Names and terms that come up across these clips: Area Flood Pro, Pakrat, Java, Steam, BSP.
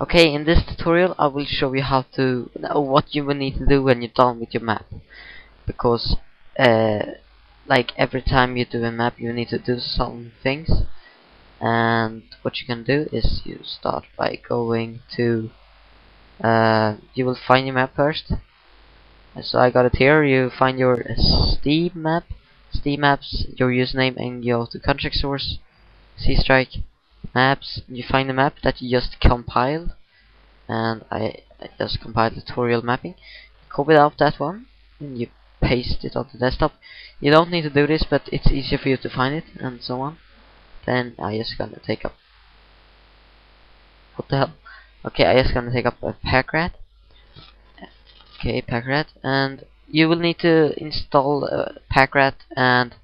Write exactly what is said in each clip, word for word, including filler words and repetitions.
Okay, in this tutorial I will show you how to what you will need to do when you're done with your map, because uh, like every time you do a map you need to do some things. And what you can do is you start by going to uh, you will find your map first. So I got it here. You find your Steam map, Steam maps, your username, and you go to contract source, C-Strike, maps. You find the map that you just compiled, and I, I just compiled tutorial mapping. Copy out that one, and you paste it on the desktop. You don't need to do this, but it's easier for you to find it, and so on. Then I just gonna take up. What the hell? Okay, I just gonna take up a Pakrat. Okay, Pakrat, and you will need to install uh, Pakrat and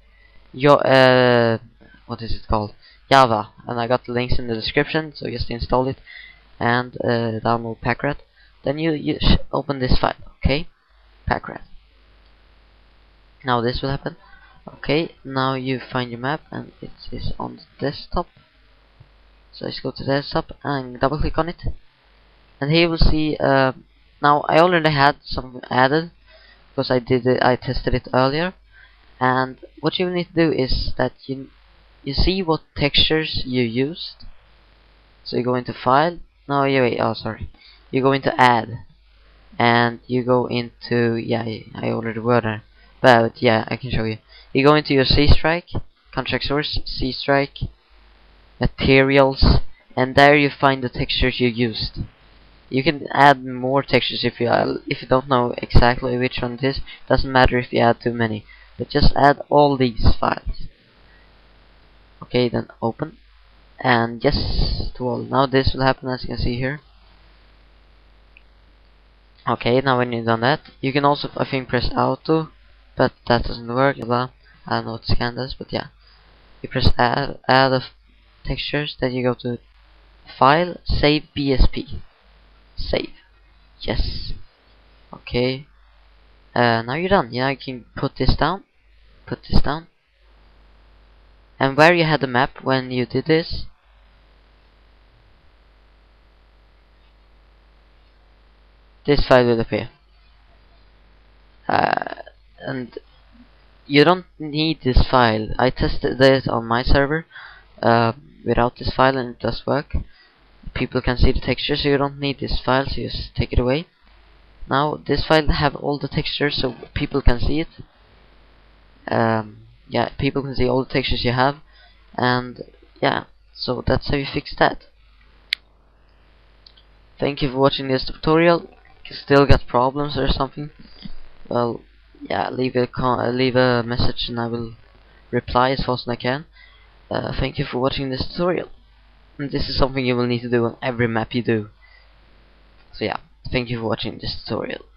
your uh, what is it called? Java. And I got the links in the description, so just install it and uh, download Pakrat. Then you you open this file, okay? Pakrat. Now this will happen. Okay, now you find your map and it is on the desktop. So let's go to the desktop and double click on it, and here you will see. Uh, now I already had some added because I did it, I tested it earlier. And what you need to do is that you you see what textures you used. So you go into file. No, you wait. Oh, sorry. You go into add, and you go into yeah. I already were there. But yeah, I can show you. You go into your C-Strike, contract source, C-Strike, materials, and there you find the textures you used. You can add more textures if you uh, if you don't know exactly which one it is. Doesn't matter if you add too many, but just add all these files. Okay, then open and yes to all. Now this will happen, as you can see here. Okay, now when you've done that, you can also I think press auto. But that doesn't work. Well, I don't know what scan does, but yeah, you press add, add of textures. Then you go to file, save B S P, save. Yes. Okay. Uh, now you're done. Yeah, you can put this down, put this down. And where you had the map when you did this. This file will appear. Uh, and you don't need this file. I tested this on my server uh, without this file and it does work. People can see the texture, so you don't need this file, so you just take it away. Now this file have all the textures, so people can see it. Um, yeah, people can see all the textures you have, and yeah, so that's how you fix that. Thank you for watching this tutorial. You still got problems or something? Well, yeah, leave a con leave a message and I will reply as fast as I can. Uh, thank you for watching this tutorial. And this is something you will need to do on every map you do. So yeah, thank you for watching this tutorial.